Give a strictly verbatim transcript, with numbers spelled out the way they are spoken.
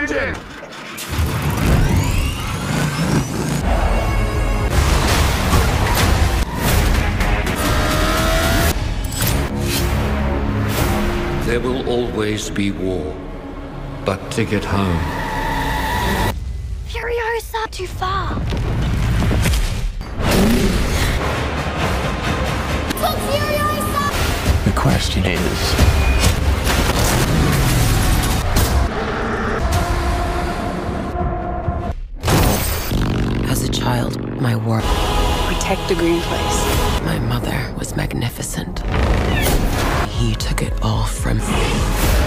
engine! There will always be war, but to get home... Furiosa, too far! Look, Furiosa! The question is... As a child, my work... Protect the green place. My mother was magnificent. He took it all from me.